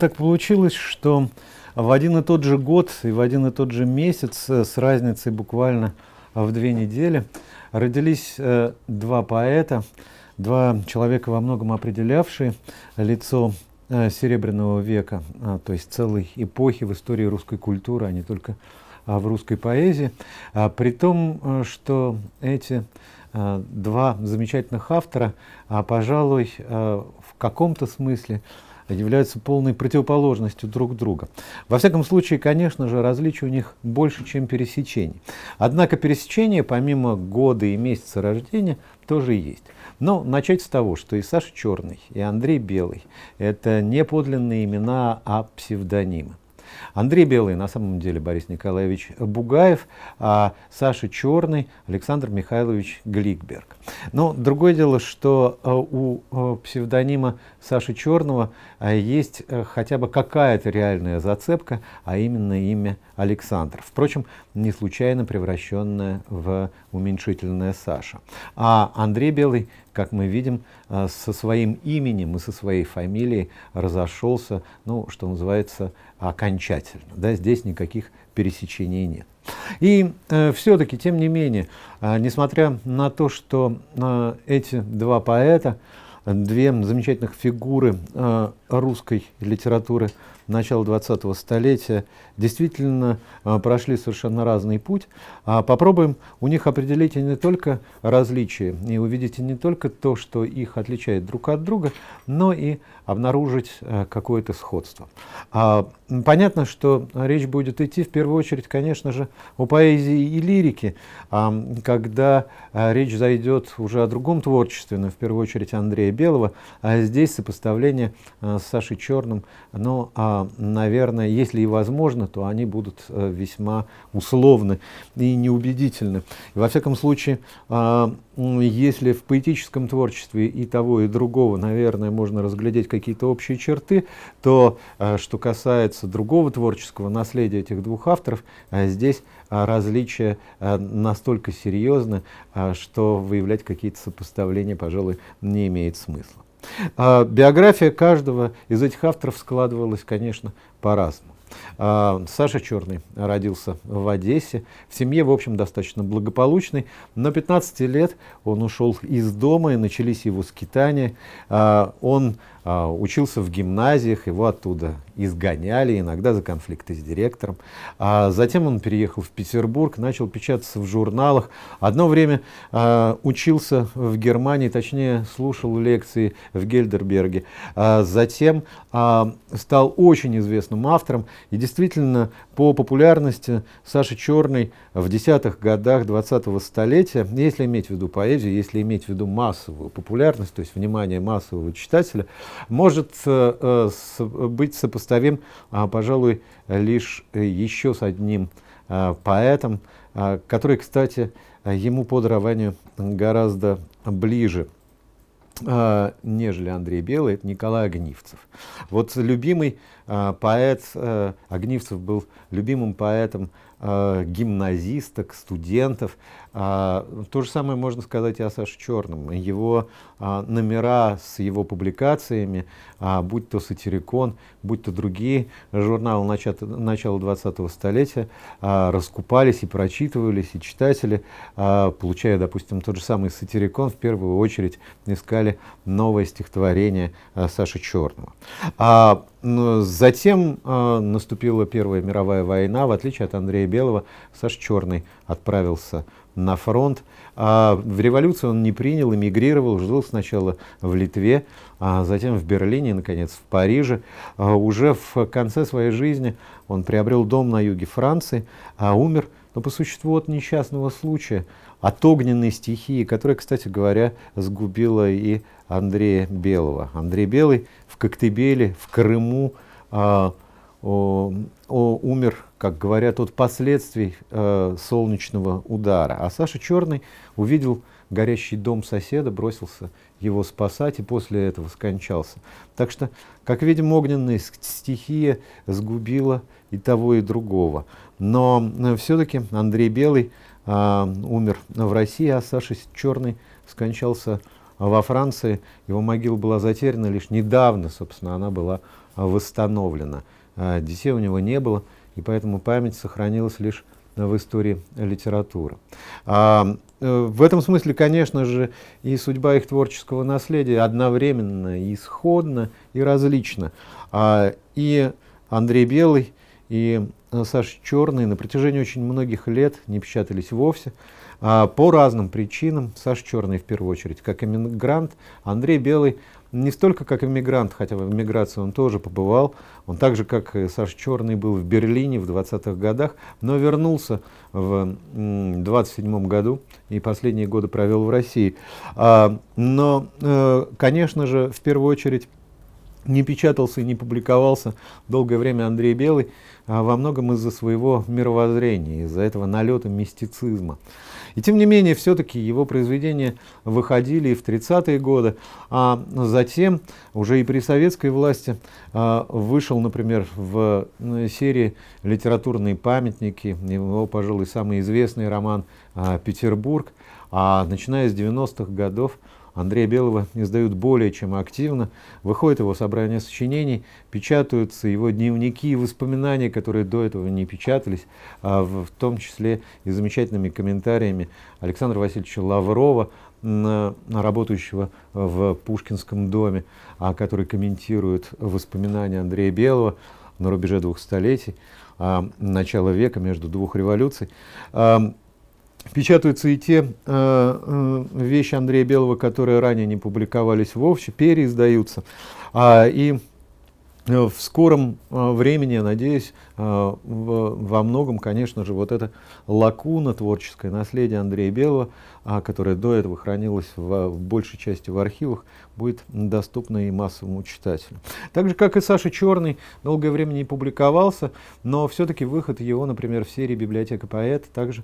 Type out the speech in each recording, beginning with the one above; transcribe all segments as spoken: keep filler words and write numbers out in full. Так получилось, что в один и тот же год и в один и тот же месяц, с разницей буквально в две недели, родились два поэта, два человека, во многом определявшие лицо Серебряного века, то есть целой эпохи в истории русской культуры, а не только в русской поэзии. При том, что эти два замечательных автора, пожалуй, в каком-то смысле являются полной противоположностью друг друга. Во всяком случае, конечно же, различий у них больше, чем пересечений. Однако пересечения, помимо года и месяца рождения, тоже есть. Но начать с того, что и Саша Черный, и Андрей Белый — это не подлинные имена, а псевдонимы. Андрей Белый на самом деле Борис Николаевич Бугаев, а Саша Черный Александр Михайлович Гликберг. Но другое дело, что у псевдонима Саши Черного есть хотя бы какая-то реальная зацепка, а именно имя Александр. Впрочем, не случайно превращенное в уменьшительное Саша. А Андрей Белый, как мы видим, со своим именем и со своей фамилией разошелся, ну, что называется, окончательно. Да, здесь никаких пересечений нет. И э, все-таки, тем не менее, э, несмотря на то, что э, эти два поэта, две замечательных фигуры э, русской литературы начала двадцатого столетия, действительно э, прошли совершенно разный путь. А попробуем у них определить не только различия, и увидите не только то, что их отличает друг от друга, но и обнаружить э, какое-то сходство. А, понятно, что речь будет идти в первую очередь, конечно же, о поэзии и лирике, а, когда а, речь зайдет уже о другом творчестве, но в первую очередь Андрея Белого, а здесь сопоставление с Сашей Черным, но, наверное, если и возможно, то они будут весьма условны и неубедительны. И, во всяком случае, если в поэтическом творчестве и того, и другого, наверное, можно разглядеть какие-то общие черты, то, что касается другого творческого наследия этих двух авторов, здесь различия настолько серьезны, что выявлять какие-то сопоставления, пожалуй, не имеет смысла. Биография каждого из этих авторов складывалась, конечно, по-разному. Саша Черный родился в Одессе, в семье, в общем, достаточно благополучной. На пятнадцати лет он ушел из дома, и начались его скитания. Он учился в гимназиях, его оттуда изгоняли, иногда за конфликты с директором. А затем он переехал в Петербург, начал печататься в журналах. Одно время а, учился в Германии, точнее, слушал лекции в Гейдельберге. А затем а, стал очень известным автором. И действительно, по популярности Саша Черный в десятых годах двадцатого столетия, если иметь в виду поэзию, если иметь в виду массовую популярность, то есть внимание массового читателя, может э, с, быть сопоставим, а, пожалуй, лишь еще с одним а, поэтом, а, который, кстати, ему по дарованию гораздо ближе, а, нежели Андрей Белый, это Николай Огнивцев. Вот любимый а, поэт, а, Огнивцев был любимым поэтом а, гимназисток, студентов. А, то же самое можно сказать и о Саше Черном. Его а, номера с его публикациями, а, будь то «Сатирикон», будь то другие журналы начала двадцатого столетия, а, раскупались и прочитывались, и читатели, а, получая, допустим, тот же самый «Сатирикон», в первую очередь искали новое стихотворение а, Саши Черного. А, затем а, наступила Первая мировая война. В отличие от Андрея Белого, Саша Черный отправился на фронт. А в революцию он не принял, эмигрировал, жил сначала в Литве, а затем в Берлине, наконец, в Париже. А уже в конце своей жизни он приобрел дом на юге Франции, а умер, но по существу, от несчастного случая, от огненной стихии, которая, кстати говоря, сгубила и Андрея Белого. Андрей Белый в Коктебеле, в Крыму, а, о, о, умер, как говорят, от последствий э, солнечного удара. А Саша Черный увидел горящий дом соседа, бросился его спасать и после этого скончался. Так что, как видим, огненная стихия сгубила и того, и другого. Но все-таки Андрей Белый э, умер в России, а Саша Черный скончался во Франции. Его могила была затеряна лишь недавно, собственно, она была восстановлено. Детей у него не было, и поэтому память сохранилась лишь в истории литературы. В этом смысле, конечно же, и судьба их творческого наследия одновременно и исходна, и различна. И Андрей Белый, и Саша Черный на протяжении очень многих лет не печатались вовсе. По разным причинам. Саша Черный в первую очередь как эмигрант, Андрей Белый не столько как эмигрант, хотя в эмиграции он тоже побывал. Он так же, как и Саша Черный, был в Берлине в двадцатых годах, но вернулся в двадцать седьмом году и последние годы провел в России. Но, конечно же, в первую очередь не печатался и не публиковался долгое время Андрей Белый во многом из-за своего мировоззрения, из-за этого налета мистицизма. И тем не менее, все-таки его произведения выходили и в тридцатые годы, а затем уже и при советской власти вышел, например, в серии «Литературные памятники», его, пожалуй, самый известный роман «Петербург». А начиная с девяностых годов Андрея Белого издают более чем активно, выходит его собрание сочинений, печатаются его дневники и воспоминания, которые до этого не печатались, в том числе и замечательными комментариями Александра Васильевича Лаврова, работающего в Пушкинском доме, который комментирует воспоминания Андрея Белого на рубеже двух столетий, начала века, между двух революций. Печатаются и те э, вещи Андрея Белого, которые ранее не публиковались вовсе, переиздаются. А, и в скором времени, я надеюсь, э, во многом, конечно же, вот эта лакуна, творческое наследие Андрея Белого, а, которое до этого хранилось в, в большей части в архивах, будет доступно и массовому читателю. Так же, как и Саша Черный, долгое время не публиковался, но все-таки выход его, например, в серии «Библиотека поэта» также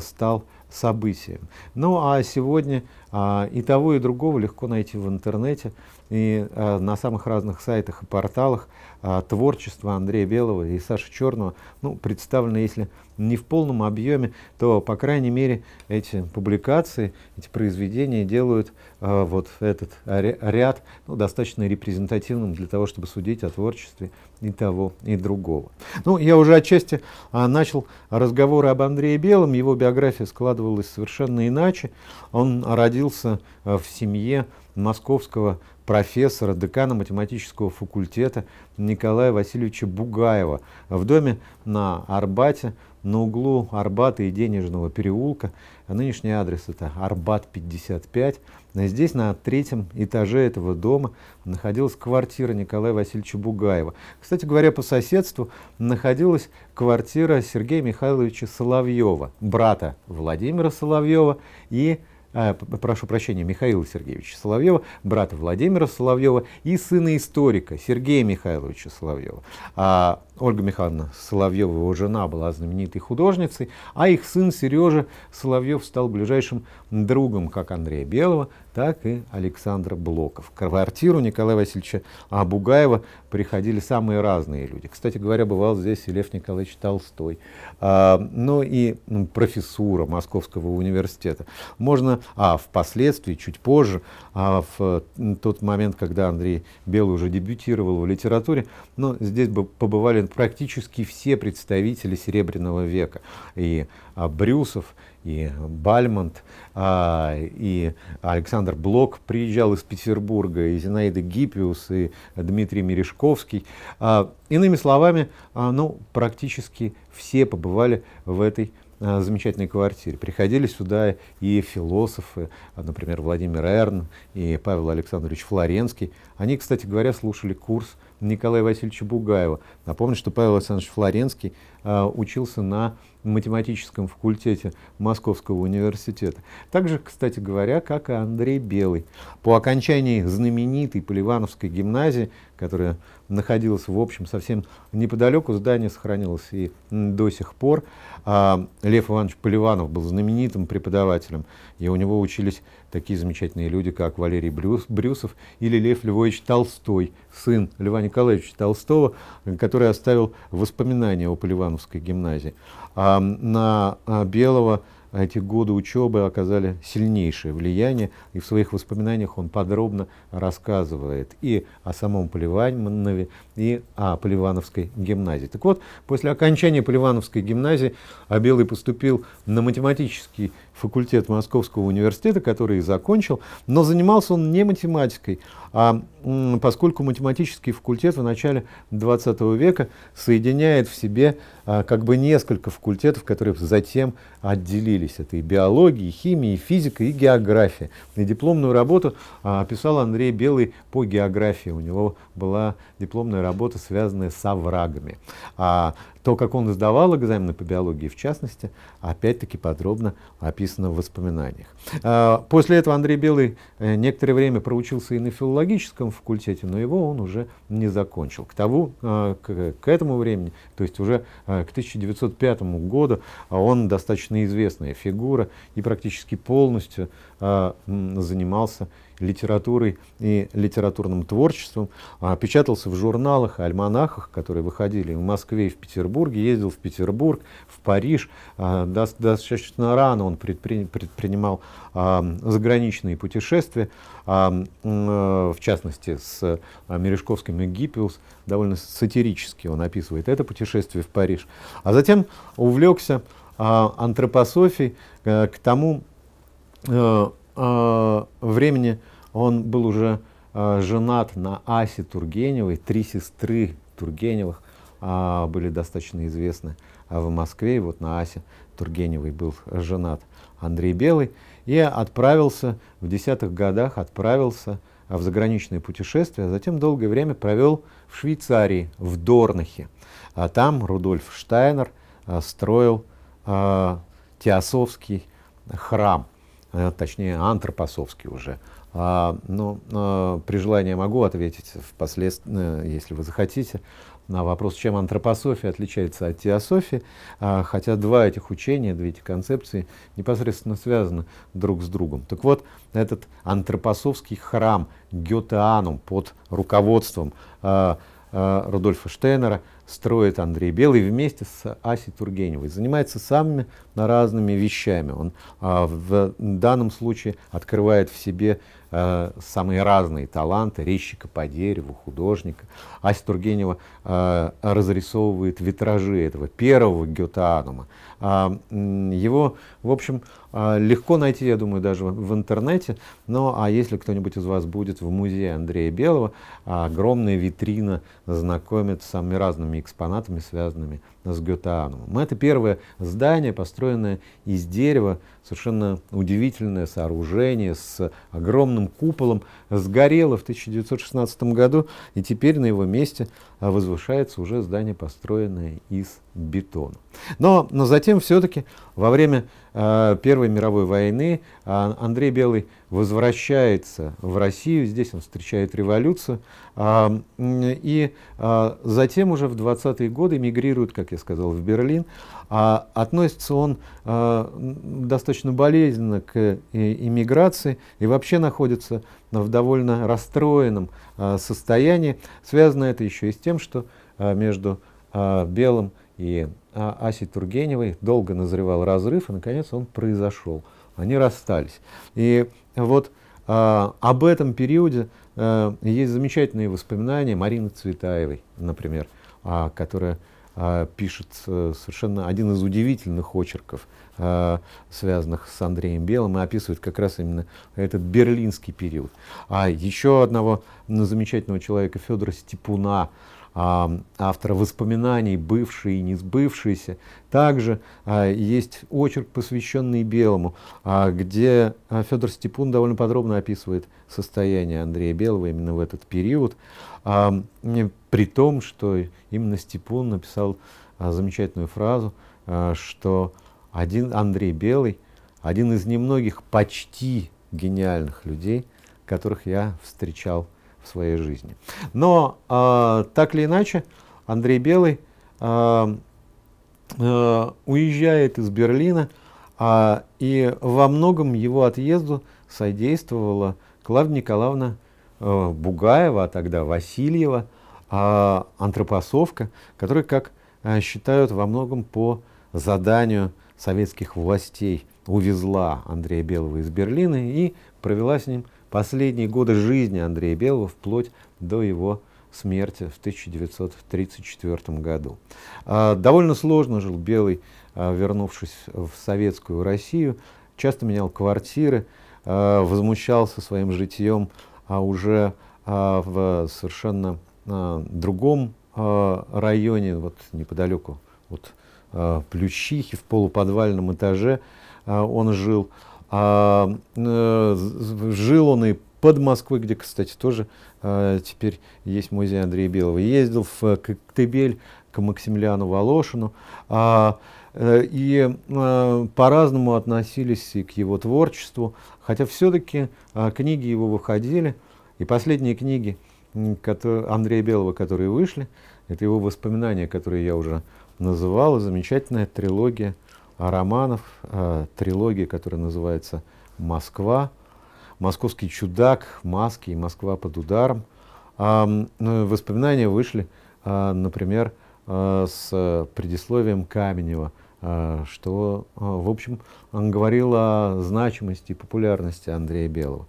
стал событием. Ну а сегодня а, и того, и другого легко найти в интернете и а, на самых разных сайтах и порталах. А, творчество Андрея Белого и Саши Черного ну, представлено, если не в полном объеме, то, по крайней мере, эти публикации, эти произведения делают а, вот этот ряд ну, достаточно репрезентативным для того, чтобы судить о творчестве и того, и другого. Ну, я уже отчасти а, начал разговоры об Андрее Белом. Его биография складывалась совершенно иначе. Он родился в семье московского профессора, декана математического факультета Николая Васильевича Бугаева в доме на Арбате, на углу Арбата и Денежного переулка. Нынешний адрес — это Арбат пятьдесят пять. Здесь на третьем этаже этого дома находилась квартира Николая Васильевича Бугаева. Кстати говоря, по соседству находилась квартира Сергея Михайловича Соловьева, брата Владимира Соловьева и А, прошу прощения, Михаила Сергеевича Соловьева, брата Владимира Соловьева и сына историка Сергея Михайловича Соловьева. А Ольга Михайловна Соловьева, его жена, была знаменитой художницей, а их сын Сережа Соловьев стал ближайшим другом как Андрея Белого, так и Александра Блока. В квартиру Николая Васильевича Бугаева приходили самые разные люди. Кстати говоря, бывал здесь и Лев Николаевич Толстой, а, ну и профессура Московского университета. Можно, а впоследствии, чуть позже, а в тот момент, когда Андрей Белый уже дебютировал в литературе, но здесь бы побывали практически все представители Серебряного века. И а, Брюсов, и Бальмонт, а, и Александр Блок приезжал из Петербурга, и Зинаида Гиппиус, и Дмитрий Мережковский. А, иными словами, а, ну, практически все побывали в этой а, замечательной квартире. Приходили сюда и философы, а, например, Владимир Эрн и Павел Александрович Флоренский. Они, кстати говоря, слушали курс Николая Васильевича Бугаева. Напомню, что Павел Александрович Флоренский а, учился на математическом факультете Московского университета. Также, кстати говоря, как и Андрей Белый. По окончании знаменитой Поливановской гимназии, которая находилась, в общем, совсем неподалеку, здание сохранилось и до сих пор. А, Лев Иванович Поливанов был знаменитым преподавателем, и у него учились такие замечательные люди, как Валерий Брюс, Брюсов или Лев Львович Толстой, сын Льва Николаевича Толстого, который оставил воспоминания о Поливановской гимназии. А на Белого эти годы учебы оказали сильнейшее влияние, и в своих воспоминаниях он подробно рассказывает и о самом Поливанове, и о Поливановской гимназии. Так вот, после окончания Поливановской гимназии Белый поступил на математический факультет Московского университета, который и закончил, но занимался он не математикой, а поскольку математический факультет в начале двадцатого века соединяет в себе а, как бы несколько факультетов, которые затем отделились. Это и биология, и химия, и физика, и география. И дипломную работу а, писал Андрей Белый по географии. У него была дипломная работа, связанная с оврагами. А то, как он сдавал экзамены по биологии, в частности, опять-таки подробно описано в воспоминаниях. А, после этого Андрей Белый некоторое время проучился и на филологическом факультете, но его он уже не закончил. К тому, к, к этому времени, то есть уже к тысяча девятьсот пятому году, он достаточно известная фигура и практически полностью занимался литературой и литературным творчеством, печатался в журналах, альманахах, которые выходили в Москве и в Петербурге, ездил в Петербург, в Париж. Достаточно рано он предпринимал заграничные путешествия, в частности с Мережковским и Гиппиус, довольно сатирически он описывает это путешествие в Париж. А затем увлекся антропософией. К тому времени он был уже женат на Асе Тургеневой, три сестры Тургеневых были достаточно известны в Москве, и вот на Асе Тургеневой был женат Андрей Белый, и отправился в десятых годах, отправился в заграничное путешествие, а затем долгое время провел в Швейцарии, в Дорнахе, а там Рудольф Штайнер строил Теософский храм, точнее антропосовский уже. А, но а, при желании могу ответить впоследствии, если вы захотите, на вопрос, чем антропософия отличается от теософии, а, хотя два этих учения, две эти концепции непосредственно связаны друг с другом. Так вот, этот антропосовский храм Гётеанум под руководством а, а, Рудольфа Штейнера строит Андрей Белый вместе с Асей Тургеневой. Занимается самыми разными вещами. Он а, в данном случае открывает в себе а, самые разные таланты резчика по дереву, художника. Ася Тургенева а, разрисовывает витражи этого первого Гётеанума. А, его, в общем, а, легко найти, я думаю, даже в интернете. Но а если кто-нибудь из вас будет в музее Андрея Белого, а, огромная витрина знакомит с самыми разными экспонатами, связанными с Гётеанумом. Это первое здание, построенное из дерева, совершенно удивительное сооружение с огромным куполом, сгорело в тысяча девятьсот шестнадцатом году, и теперь на его месте возвышается уже здание, построенное из бетона. Но, но затем все-таки во время э, Первой мировой войны э, Андрей Белый возвращается в Россию, здесь он встречает революцию, э, и э, затем уже в двадцатые годы эмигрирует, как я сказал, в Берлин. Э, относится он э, достаточно болезненно к эмиграции и вообще находится в довольно расстроенном э, состоянии. Связано это еще и с тем, что э, между э, Белым и Асей Тургеневой долго назревал разрыв, и, наконец, он произошел. Они расстались. И вот а, об этом периоде а, есть замечательные воспоминания Марины Цветаевой, например, а, которая а, пишет а, совершенно один из удивительных очерков, а, связанных с Андреем Белым, и описывает как раз именно этот берлинский период. А еще одного замечательного человека, Федора Степуна, автора воспоминаний «Бывшие и не сбывшиеся». Также а, есть очерк, посвященный Белому, а, где Федор Степун довольно подробно описывает состояние Андрея Белого именно в этот период, а, при том, что именно Степун написал а, замечательную фразу, а, что один Андрей Белый – один из немногих почти гениальных людей, которых я встречал в своей жизни. Но э, так или иначе Андрей Белый э, э, уезжает из Берлина, э, и во многом его отъезду содействовала Клавдия Николаевна э, Бугаева, а тогда Васильева, э, антропосовка, которая, как э, считают, во многом по заданию советских властей увезла Андрея Белого из Берлина и провела с ним последние годы жизни Андрея Белого вплоть до его смерти в тысяча девятьсот тридцать четвёртом году. Довольно сложно жил Белый, вернувшись в советскую Россию, часто менял квартиры, возмущался своим житьем а уже в совершенно другом районе, вот неподалеку от Плющихи, в полуподвальном этаже он жил. Жил он и под Москвой, где, кстати, тоже э, теперь есть музей Андрея Белого. Ездил в Коктебель к Максимилиану Волошину. Э, э, и э, по-разному относились и к его творчеству. Хотя все-таки э, книги его выходили. И последние книги которые, Андрея Белого, которые вышли, это его воспоминания, которые я уже называл. Замечательная трилогия романов. Э, трилогия, которая называется «Москва». «Московский чудак», «Маски» и «Москва под ударом». Воспоминания вышли, например, с предисловием Каменева, что, в общем, он говорил о значимости и популярности Андрея Белого.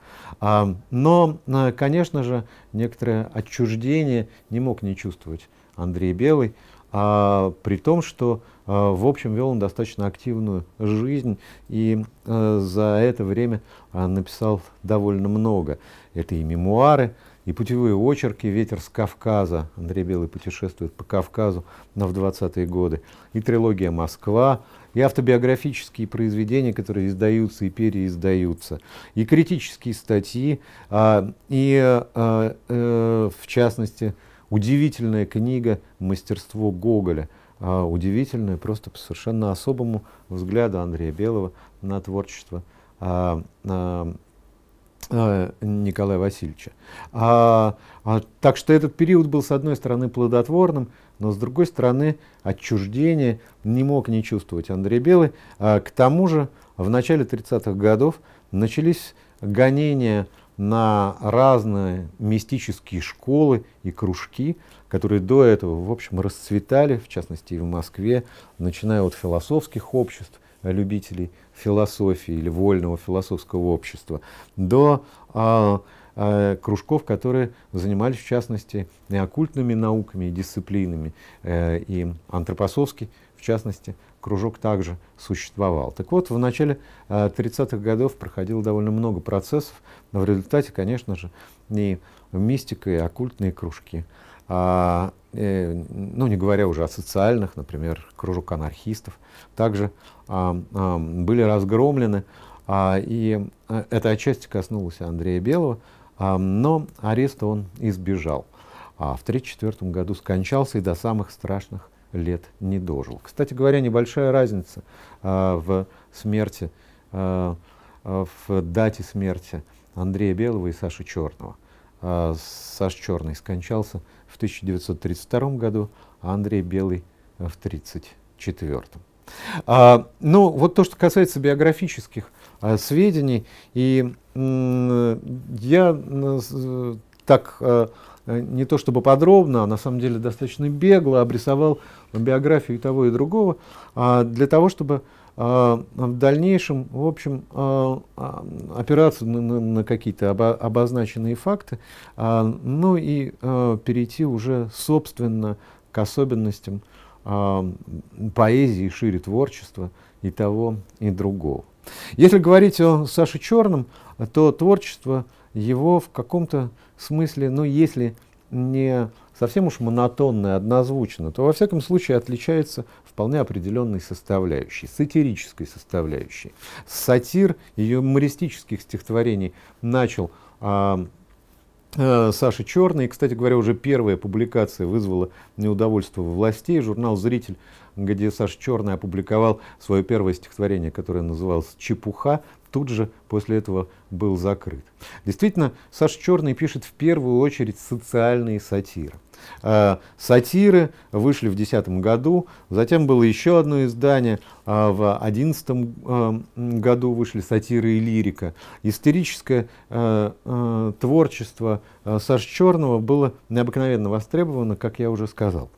Но, конечно же, некоторое отчуждение не мог не чувствовать Андрей Белый, при том, что, в общем, вел он достаточно активную жизнь и за это время написал довольно много. Это и мемуары, и путевые очерки «Ветер с Кавказа». Андрей Белый путешествует по Кавказу в двадцатые годы. И трилогия «Москва», и автобиографические произведения, которые издаются и переиздаются, и критические статьи, и, в частности, удивительная книга «Мастерство Гоголя». Удивительная просто по совершенно особому взгляду Андрея Белого на творчество Николая Васильевича. Так что этот период был, с одной стороны, плодотворным, но, с другой стороны, отчуждение не мог не чувствовать Андрей Белый. К тому же, в начале тридцатых годов начались гонения на разные мистические школы и кружки, которые до этого, в общем, расцветали, в частности, и в Москве, начиная от философских обществ, любителей философии или вольного философского общества, до а, а, кружков, которые занимались, в частности, и оккультными науками, и дисциплинами, э, и антропосовский, в частности, кружок также существовал. Так вот, в начале тридцатых годов проходило довольно много процессов, но в результате, конечно же, и мистика, и оккультные кружки. А, э, ну, не говоря уже о социальных, например, кружок анархистов, также а, а, были разгромлены, а, и это отчасти коснулось Андрея Белого, а, но ареста он избежал. А в тысяча девятьсот тридцать четвёртом году скончался и до самых страшных лет не дожил. Кстати говоря, небольшая разница а, в смерти, а, в дате смерти Андрея Белого и Саши Черного. А, Саша Черный скончался в тысяча девятьсот тридцать втором году, а Андрей Белый в тысяча девятьсот тридцать четвёртом. А, ну, вот то, что касается биографических а, сведений, и я а, так а, не то чтобы подробно, а на самом деле достаточно бегло обрисовал биографию и того, и другого, а, для того, чтобы а, в дальнейшем, в общем, а, опираться на, на, на какие-то обо, обозначенные факты, а, ну и а, перейти уже, собственно, к особенностям а, поэзии и шире творчества и того, и другого. Если говорить о Саше Черном, то творчество его в каком-то смысле, ну если не совсем уж монотонно и однозвучно, то во всяком случае отличается вполне определенной составляющей, сатирической составляющей. Сатир и юмористических стихотворений начал а, а, Саша Черный. И, кстати говоря, уже первая публикация вызвала неудовольство властей. Журнал «Зритель», где Саша Черный опубликовал свое первое стихотворение, которое называлось «Чепуха», тут же после этого был закрыт. Действительно, Саша Черный пишет в первую очередь социальные сатиры. Сатиры вышли в две тысячи десятом году, затем было еще одно издание, в две тысячи одиннадцатом году вышли «Сатиры и лирика». Историческое творчество Саши Черного было необыкновенно востребовано, как я уже сказал.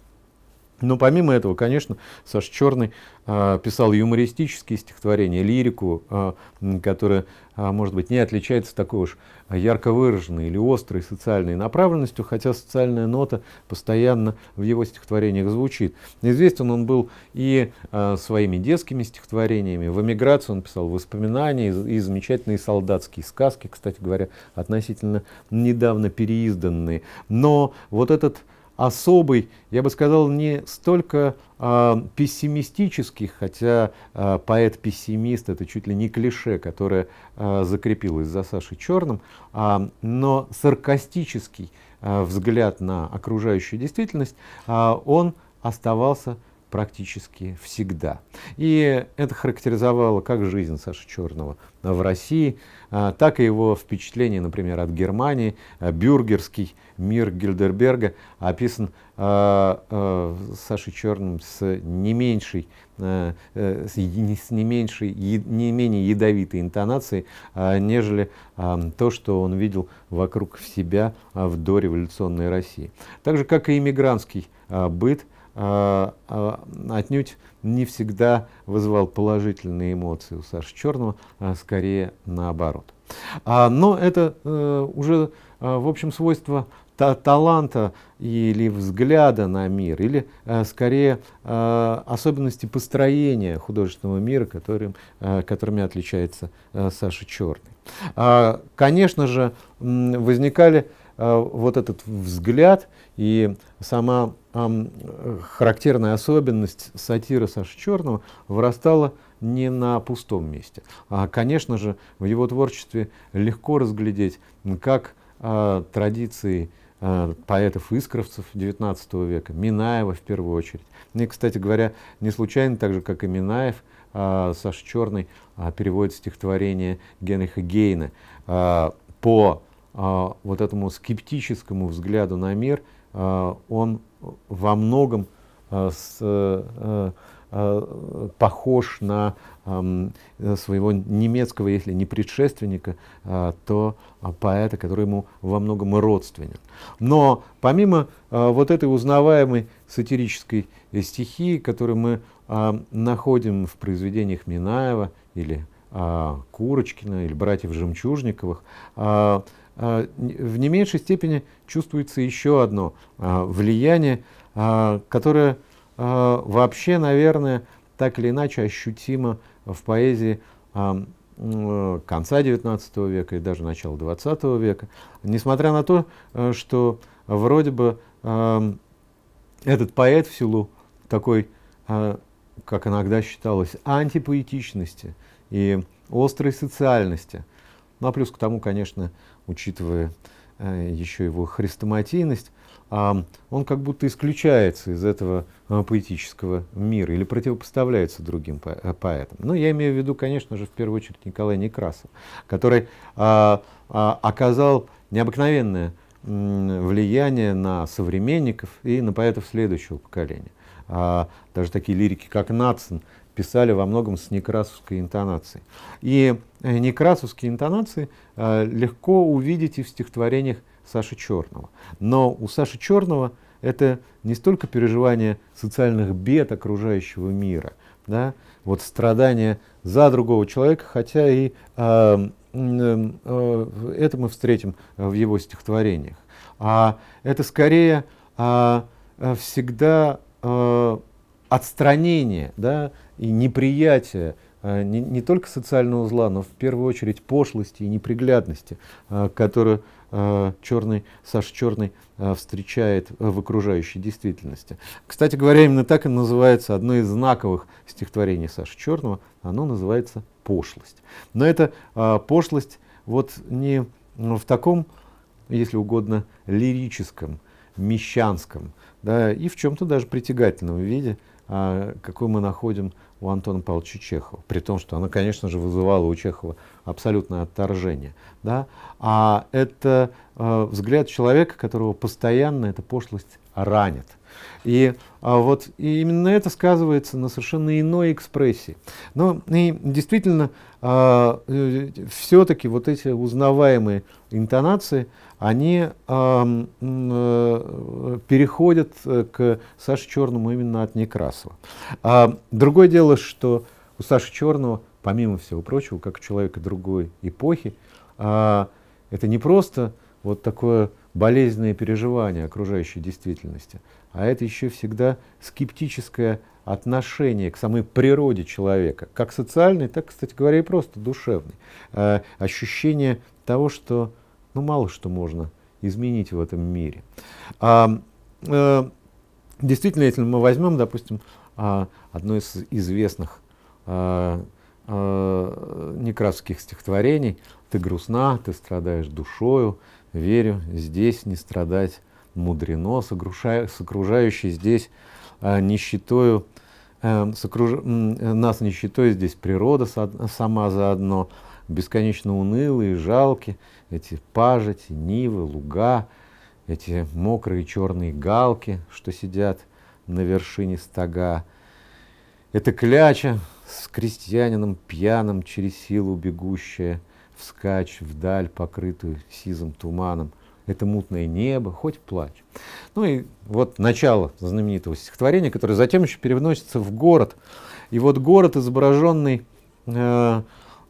Но помимо этого, конечно, Саша Черный э, писал юмористические стихотворения, лирику, э, которая, может быть, не отличается такой уж ярко выраженной или острой социальной направленностью, хотя социальная нота постоянно в его стихотворениях звучит. Известен он был и э, своими детскими стихотворениями. В эмиграции он писал воспоминания и, и замечательные солдатские сказки, кстати говоря, относительно недавно переизданные. Но вот этот особый, я бы сказал, не столько а, пессимистический, хотя а, поэт-пессимист — это чуть ли не клише, которое а, закрепилось за Сашей Черным, а, но саркастический а, взгляд на окружающую действительность, а, он оставался практически всегда. И это характеризовало как жизнь Саши Черного в России, так и его впечатление, например, от Германии. Бюргерский мир Гильдерберга описан Сашей Черным с не меньшей, с не меньшей, не менее ядовитой интонацией, нежели то, что он видел вокруг себя в дореволюционной России. Так же, как и иммигрантский быт, отнюдь не всегда вызывал положительные эмоции у Саши Черного, а скорее наоборот. Но это уже, в общем, свойство таланта или взгляда на мир, или скорее особенности построения художественного мира, которым, которыми отличается Саша Черный. Конечно же, возникали вот этот взгляд и сама характерная особенность сатиры Саши Черного вырастала не на пустом месте. Конечно же, в его творчестве легко разглядеть, как традиции поэтов-искровцев девятнадцатого века, Минаева в первую очередь. И, кстати говоря, не случайно, так же, как и Минаев, Саша Черный переводит стихотворение Генриха Гейне по вот этому скептическому взгляду на мир. Он во многом похож на своего немецкого, если не предшественника, то поэта, который ему во многом родственен. Но помимо вот этой узнаваемой сатирической стихии, которую мы находим в произведениях Минаева или Курочкина, или братьев Жемчужниковых, в не меньшей степени чувствуется еще одно влияние, которое вообще, наверное, так или иначе ощутимо в поэзии конца девятнадцатого века и даже начала двадцатого века. Несмотря на то, что вроде бы этот поэт в силу такой, как иногда считалось, антипоэтичности и острой социальности, ну а плюс к тому, конечно, учитывая э, еще его хрестоматийность, э, он как будто исключается из этого э, поэтического мира или противопоставляется другим по поэтам. Ну, я имею в виду, конечно же, в первую очередь Николая Некрасова, который э, оказал необыкновенное э, влияние на современников и на поэтов следующего поколения. Э, даже такие лирики, как Надсон, писали во многом с некрасовской интонацией. И некрасовские интонации легко увидеть и в стихотворениях Саши Черного. Но у Саши Черного это не столько переживание социальных бед окружающего мира, да, вот страдания за другого человека, хотя и э, э, это мы встретим в его стихотворениях. А это скорее э, всегда э, отстранение, да, и неприятие не, не только социального зла, но в первую очередь пошлости и неприглядности, которую Черный, Саша Черный встречает в окружающей действительности. Кстати говоря, именно так и называется одно из знаковых стихотворений Саши Черного. Оно называется «Пошлость». Но это пошлость вот не в таком, если угодно, лирическом, мещанском, да, и в чем-то даже притягательном виде, какой мы находим у Антона Павловича Чехова. При том, что она, конечно же, вызывала у Чехова абсолютное отторжение, да? А это э, взгляд человека, которого постоянно эта пошлость ранит. И а вот и именно это сказывается на совершенно иной экспрессии. Но и действительно, э, все-таки вот эти узнаваемые интонации, они э, э, переходят к Саше Черному именно от Некрасова. А другое дело, что у Саши Черного, помимо всего прочего, как у человека другой эпохи, э, это не просто вот такое болезненное переживание окружающей действительности, а это еще всегда скептическое отношение к самой природе человека, как социальной, так, кстати говоря, и просто душевной. Э, ощущение того, что ну, мало что можно изменить в этом мире. А, э, действительно, если мы возьмем, допустим, а, одно из известных а, а, некрасовских стихотворений «Ты грустна, ты страдаешь душою, верю, здесь не страдать мудрено, с окружающей здесь а, нищетою, э, сокруж... нас нищетой здесь природа сама заодно, бесконечно унылые, жалки, эти пажити, нивы, луга, эти мокрые черные галки, что сидят на вершине стога, эта кляча с крестьянином пьяным, через силу бегущая, вскачь вдаль, покрытую сизым туманом, это мутное небо, хоть плачь». Ну и вот начало знаменитого стихотворения, которое затем еще переносится в город. И вот город, изображенный э,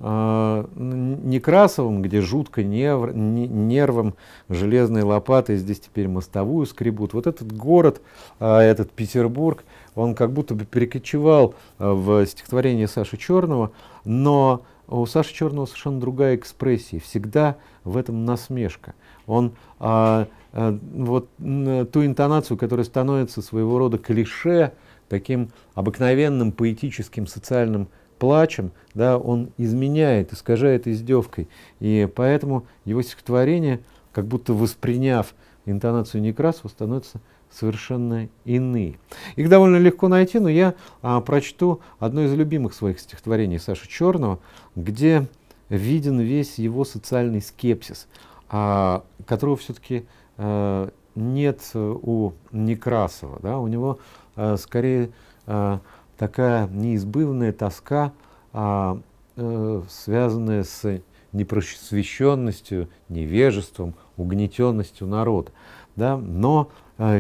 э, Некрасовым, где жутко нерв, нервом железной лопатой, здесь теперь мостовую скребут. Вот этот город, э, этот Петербург, он как будто бы перекочевал в стихотворение Саши Черного, но у Саши Черного совершенно другая экспрессия, всегда в этом насмешка. Он а, а, вот ту интонацию, которая становится своего рода клише, таким обыкновенным поэтическим социальным плачем, да, он изменяет, искажает издевкой. И поэтому его стихотворение, как будто восприняв интонацию Некрасова, становится совершенно иные. Их довольно легко найти, но я а, прочту одно из любимых своих стихотворений Саши Черного, где виден весь его социальный скепсис, а, которого все-таки а, нет у Некрасова. Да? У него а, скорее а, такая неизбывная тоска, а, а, связанная с непросвещенностью, невежеством, угнетенностью народа. Да? Но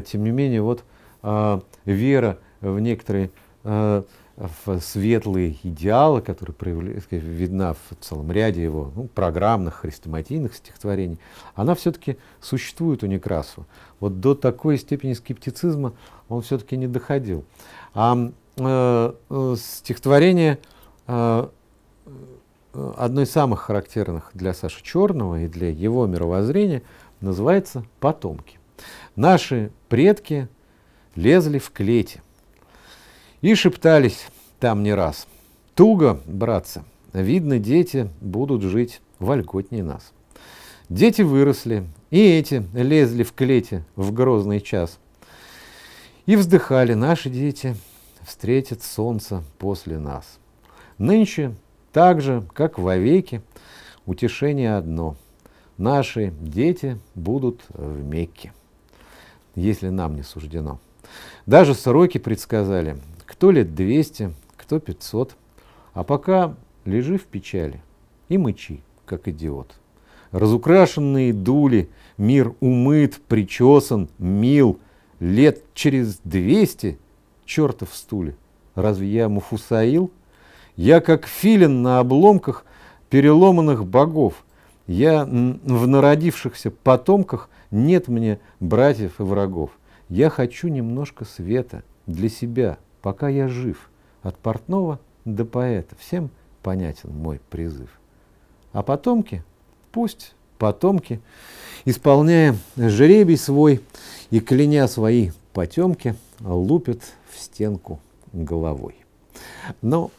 тем не менее, вот э, вера в некоторые э, в светлые идеалы, которые проявля... видна в целом ряде его ну, программных, хрестоматийных стихотворений, она все-таки существует у Некрасова. Вот до такой степени скептицизма он все-таки не доходил. А э, стихотворение э, одно из самых характерных для Саши Черного и для его мировоззрения называется «Потомки». Наши предки лезли в клети и шептались там не раз. Туго, братцы, видно, дети будут жить вольготнее нас. Дети выросли, и эти лезли в клети в грозный час. И вздыхали наши дети, встретят солнце после нас. Нынче так же, как вовеки, утешение одно. Наши дети будут в Мекке, если нам не суждено. Даже сроки предсказали, кто лет двести, кто пятьсот, а пока лежи в печали и мычи, как идиот. Разукрашенные дули, мир умыт, причесан, мил, лет через двести, черта в стуле, разве я Муфусаил? Я как филин на обломках переломанных богов, я в народившихся потомках, нет мне братьев и врагов. Я хочу немножко света для себя, пока я жив. От портного до поэта всем понятен мой призыв. А потомки, пусть потомки, исполняя жребий свой и кляня свои потемки, лупят в стенку головой. Но,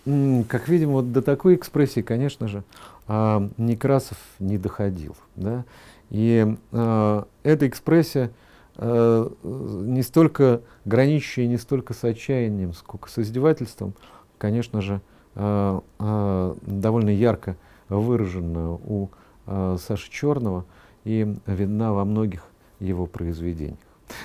как видим, вот до такой экспрессии, конечно же, Некрасов не доходил. Да? И э, эта экспрессия э, не столько граничащая, не столько с отчаянием, сколько с издевательством, конечно же, э, э, довольно ярко выражена у э, Саши Черного и видна во многих его произведениях.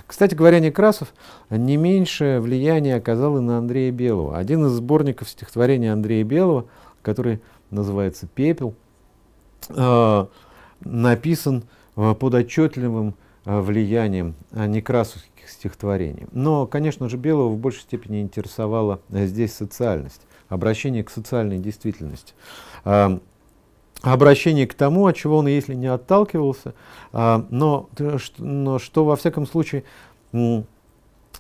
Кстати говоря, Некрасов не меньшее влияние оказал и на Андрея Белого. Один из сборников стихотворений Андрея Белого, который называется «Пепел», э, написан э, под отчетливым э, влиянием некрасовских стихотворений. Но, конечно же, Белого в большей степени интересовала э, здесь социальность, обращение к социальной действительности. Э, обращение к тому, от чего он, если не отталкивался, но, но что, во всяком случае,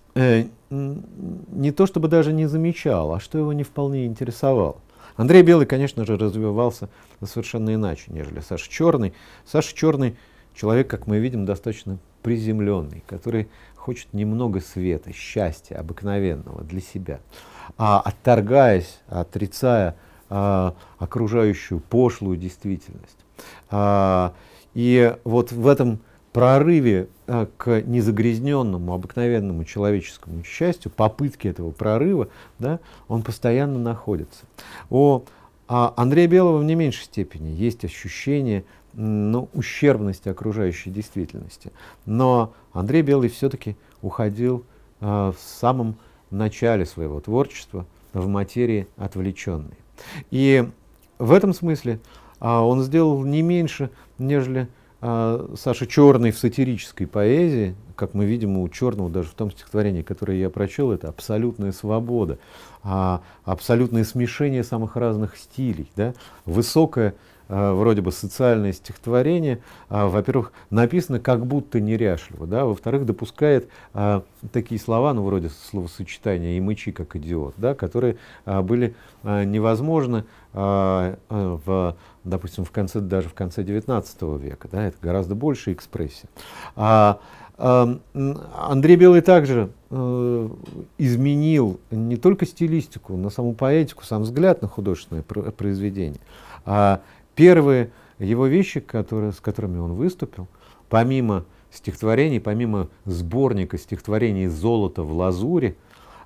не то чтобы даже не замечал, а что его не вполне интересовало. Андрей Белый, конечно же, развивался совершенно иначе, нежели Саша Черный. Саша Черный человек, как мы видим, достаточно приземленный, который хочет немного света, счастья обыкновенного для себя, а отторгаясь, отрицая окружающую пошлую действительность. И вот в этом прорыве к незагрязненному, обыкновенному человеческому счастью, попытке этого прорыва, да, он постоянно находится. У Андрея Белого в не меньшей степени есть ощущение, ну, ущербности окружающей действительности. Но Андрей Белый все-таки уходил в самом начале своего творчества в материи отвлеченной. И в этом смысле а, он сделал не меньше, нежели а, Саша Черный в сатирической поэзии, как мы видим у Черного даже в том стихотворении, которое я прочел, это абсолютная свобода, а, абсолютное смешение самых разных стилей, да? Высокое а, вроде бы социальное стихотворение, а, во-первых, написано как будто неряшливо, да? Во-вторых, допускает а, такие слова, ну вроде словосочетания «и мычи как идиот», да? Которые а, были а, невозможны, а, а, в, допустим, в конце, даже в конце девятнадцатого века, да? Это гораздо больше экспрессия. А, Андрей Белый также э, изменил не только стилистику, но саму поэтику, сам взгляд на художественное произведение. А первые его вещи, которые, с которыми он выступил, помимо стихотворений, помимо сборника стихотворений «Золото в лазури»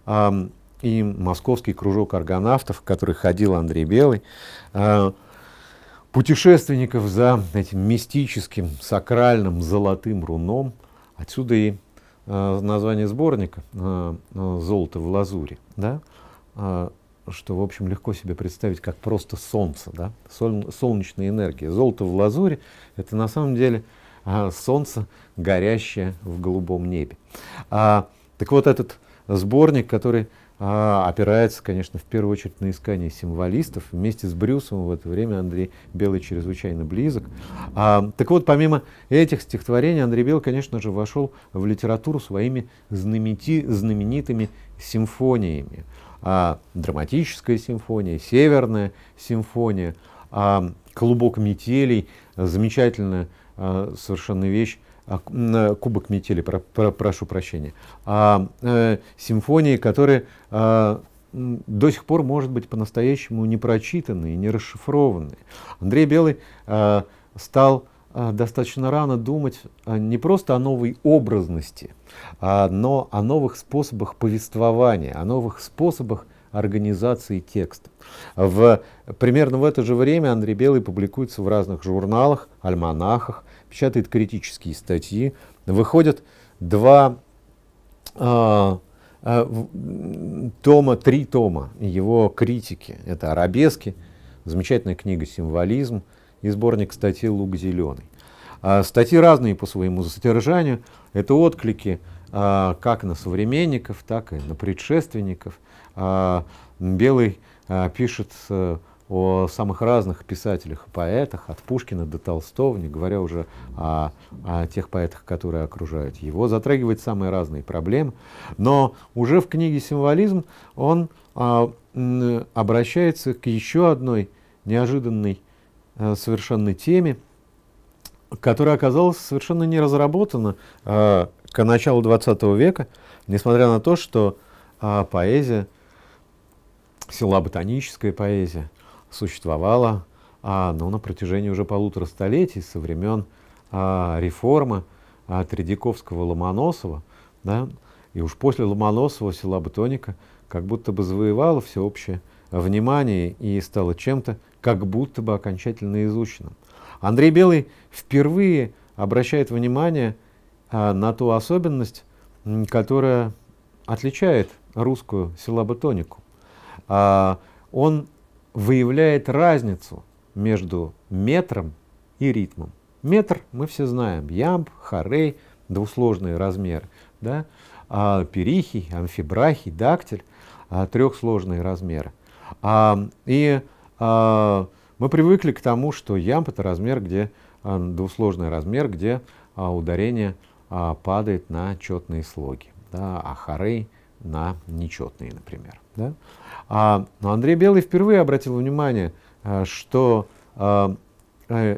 э, и «Московский кружок аргонавтов», в который ходил Андрей Белый, э, путешественников за этим мистическим, сакральным, золотым руном. Отсюда и э, название сборника э, «Золото в лазури», да? э, что, в общем, легко себе представить как просто солнце, да? Соль, солнечная энергия. Золото в лазури — это на самом деле э, солнце, горящее в голубом небе. А, так вот, этот сборник, который э, опирается, конечно, в первую очередь на искание символистов, вместе с Брюсовым в это время Андрей Белый чрезвычайно близок. А, так вот, помимо этих стихотворений, Андрей Белый, конечно же, вошел в литературу своими знаменити, знаменитыми симфониями. А, драматическая симфония, северная симфония, а, «Клубок метелей», замечательная а, совершенно вещь, «Кубок метели», про, про, прошу прощения, а, э, симфонии, которые а, до сих пор, может быть, по-настоящему не прочитаны и не расшифрованы. Андрей Белый а, стал а, достаточно рано думать а, не просто о новой образности, а, но о новых способах повествования, о новых способах организации текста. В, примерно в это же время Андрей Белый публикуется в разных журналах, альманахах, печатает критические статьи, выходят два э, э, тома, три тома его критики. Это «Арабески», замечательная книга «Символизм» и сборник статей «Лук зеленый». Э, статьи разные по своему содержанию. Это отклики э, как на современников, так и на предшественников. Э, Белый э, пишет... Э, о самых разных писателях и поэтах, от Пушкина до Толстого, не говоря уже о, о тех поэтах, которые окружают его, затрагивает самые разные проблемы. Но уже в книге «Символизм» он а, обращается к еще одной неожиданной а, совершенно теме, которая оказалась совершенно не разработана а, к началу двадцатого века, несмотря на то, что а, поэзия, села ботаническая поэзия, существовала а, ну, на протяжении уже полутора столетий, со времен а, реформы а, Тредяковского-Ломоносова, да? И уж после Ломоносова села ботаника как будто бы завоевала всеобщее внимание и стала чем-то, как будто бы окончательно изученным. Андрей Белый впервые обращает внимание на ту особенность, которая отличает русскую силлаботонику. Он выявляет разницу между метром и ритмом. Метр мы все знаем: ямб, хорей, двусложные размеры, да? а, перихий, амфибрахий, дактиль, а, трехсложные размеры. А, и а, мы привыкли к тому, что ямб — это размер, где а, двусложный размер, где а, ударение а, падает на четные слоги, да? а хорей на нечетные, например. Да? А, но Андрей Белый впервые обратил внимание, а, что а, а,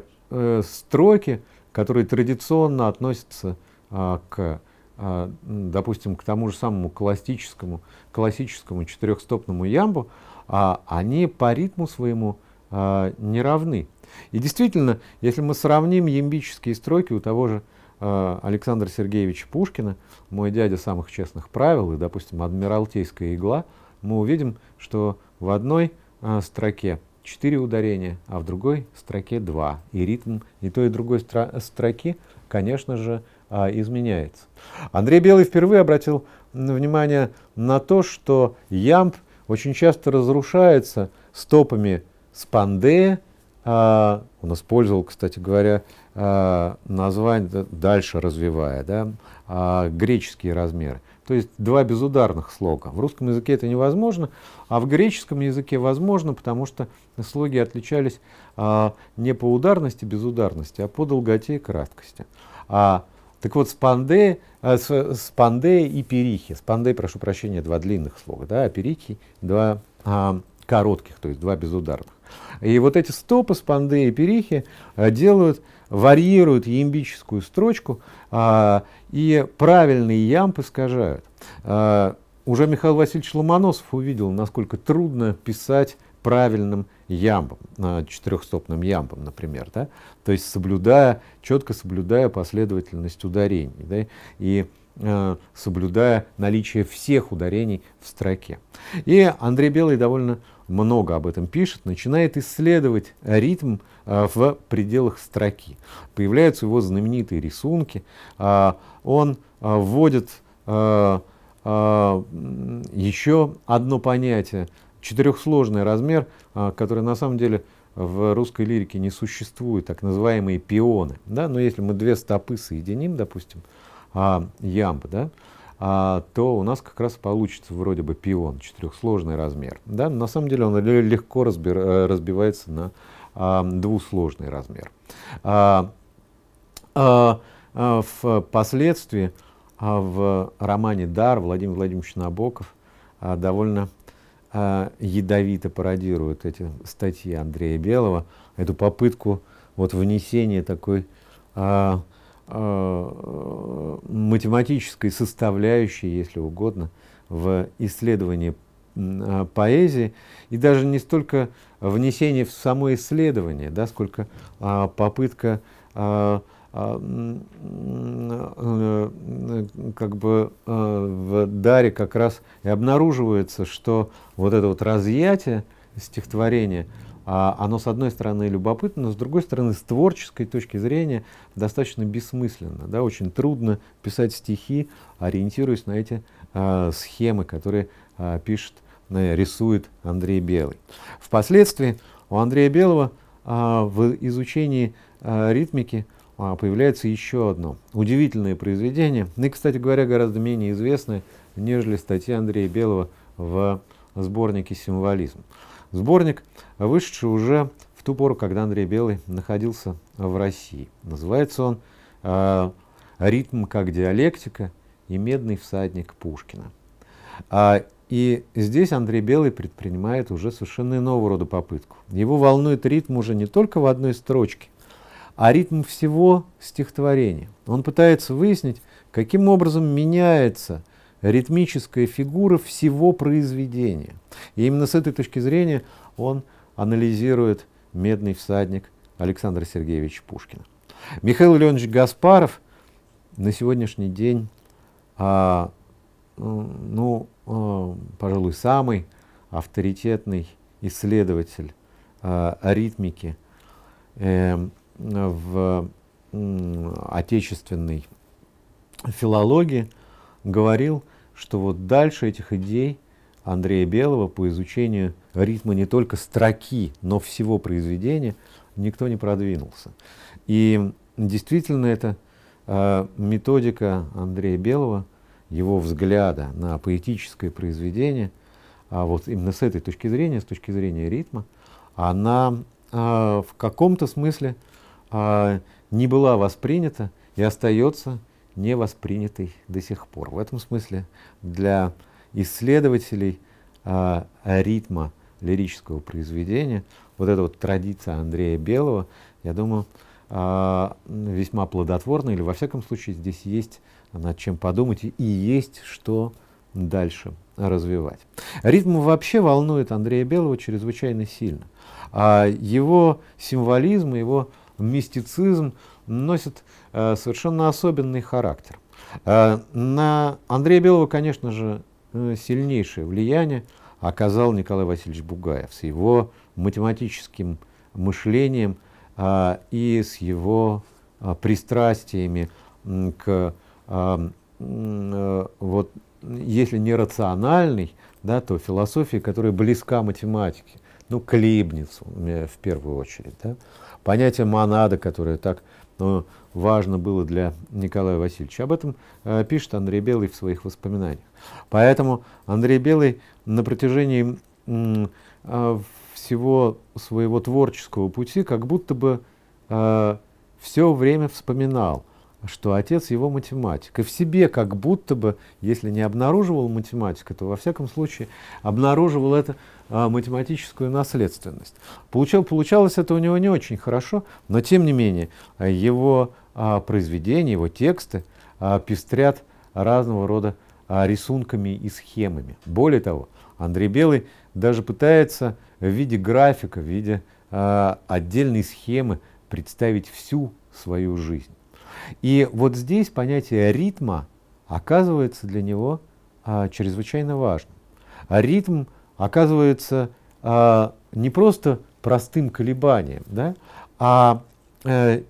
строки, которые традиционно относятся а, к, а, допустим, к тому же самому классическому, классическому четырехстопному ямбу, а, они по ритму своему а, не равны. И действительно, если мы сравним ямбические строки у того же а, Александра Сергеевича Пушкина, «Мой дядя самых честных правил» и, допустим, «Адмиралтейская игла», мы увидим, что в одной а, строке четыре ударения, а в другой строке два. И ритм и той, и другой строки, конечно же, изменяется. Андрей Белый впервые обратил внимание на то, что ямб очень часто разрушается стопами спандея. Он использовал, кстати говоря, название, дальше развивая, да, греческие размеры. То есть два безударных слога. В русском языке это невозможно, а в греческом языке возможно, потому что слоги отличались а, не по ударности, безударности, а по долготе и краткости. А, так вот, спандея а, и перихи. Спандея, прошу прощения, два длинных слога, да, а перихи два а, коротких, то есть два безударных. И вот эти стопы, спандея и перихи, делают, варьируют ямбическую строчку, а, и правильные ямб искажают. А, уже Михаил Васильевич Ломоносов увидел, насколько трудно писать правильным ямбом, четырехстопным ямбом, например, да? То есть соблюдая, четко соблюдая последовательность ударений, да? И а, соблюдая наличие всех ударений в строке. И Андрей Белый довольно много об этом пишет, начинает исследовать ритм а, в пределах строки. Появляются его знаменитые рисунки. А, он а, вводит а, а, еще одно понятие — четырехсложный размер, а, который на самом деле в русской лирике не существует, так называемые пионы. Да? Но если мы две стопы соединим, допустим, а, ямб, да, то у нас как раз получится вроде бы пион, четырехсложный размер. Да? На самом деле он легко разбир, разбивается на а, двусложный размер. А, а, а, впоследствии а, в романе «Дар» Владимир Владимирович Набоков а, довольно а, ядовито пародирует эти статьи Андрея Белого, эту попытку вот, внесения такой... А, математической составляющей, если угодно, в исследовании поэзии, и даже не столько внесение в само исследование, да, сколько а, попытка а, а, а, как бы а, в «Даре» как раз и обнаруживается, что вот это вот разъятие стихотворения, оно, с одной стороны, любопытно, но, с другой стороны, с творческой точки зрения достаточно бессмысленно. Да? Очень трудно писать стихи, ориентируясь на эти а, схемы, которые а, пишет, а, рисует Андрей Белый. Впоследствии у Андрея Белого а, в изучении а, ритмики а, появляется еще одно удивительное произведение, и, кстати говоря, гораздо менее известное, нежели статьи Андрея Белого в сборнике «Символизм». Сборник, вышедший уже в ту пору, когда Андрей Белый находился в России. Называется он э, «Ритм как диалектика» и «Медный всадник Пушкина». А, и здесь Андрей Белый предпринимает уже совершенно иного рода попытку. Его волнует ритм уже не только в одной строчке, а ритм всего стихотворения. Он пытается выяснить, каким образом меняется ритмическая фигура всего произведения. И именно с этой точки зрения он анализирует «Медный всадник» Александра Сергеевича Пушкина. Михаил Леонидович Гаспаров на сегодняшний день, а, ну, а, пожалуй, самый авторитетный исследователь о ритмике в отечественной филологии, говорил, что вот дальше этих идей Андрея Белого по изучению ритма не только строки, но всего произведения никто не продвинулся. И действительно, эта э, методика Андрея Белого, его взгляда на поэтическое произведение, а вот именно с этой точки зрения, с точки зрения ритма, она э, в каком-то смысле э, не была воспринята и остается не воспринятой до сих пор. В этом смысле для исследователей э, ритма лирического произведения вот эта вот традиция Андрея Белого, я думаю, э, весьма плодотворна, или во всяком случае здесь есть над чем подумать и есть что дальше развивать. Ритм вообще волнует Андрея Белого чрезвычайно сильно. А его символизм, его мистицизм носит э, совершенно особенный характер. Э, на Андрея Белого, конечно же, э, сильнейшее влияние оказал Николай Васильевич Бугаев с его математическим мышлением э, и с его э, пристрастиями к, э, э, вот, если не рациональной, да, то философии, которая близка математике, ну, к Лейбницу в первую очередь, да. Понятие монада, которое так ну, важно было для Николая Васильевича. Об этом э, пишет Андрей Белый в своих воспоминаниях. Поэтому Андрей Белый на протяжении э, всего своего творческого пути как будто бы э, все время вспоминал, что отец его математик. И в себе как будто бы, если не обнаруживал математика, то во всяком случае обнаруживал это математическую наследственность. Получал, получалось это у него не очень хорошо, но тем не менее его а, произведения, его тексты а, пестрят разного рода а, рисунками и схемами. Более того, Андрей Белый даже пытается в виде графика, в виде а, отдельной схемы представить всю свою жизнь. И вот здесь понятие ритма оказывается для него а, чрезвычайно важным. А ритм оказывается э, не просто простым колебанием, да, а э,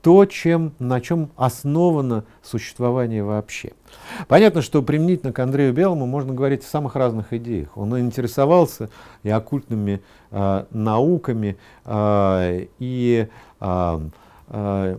то, чем, на чем основано существование вообще. Понятно, что применительно к Андрею Белому можно говорить о самых разных идеях. Он интересовался и оккультными э, науками, э, и э, э,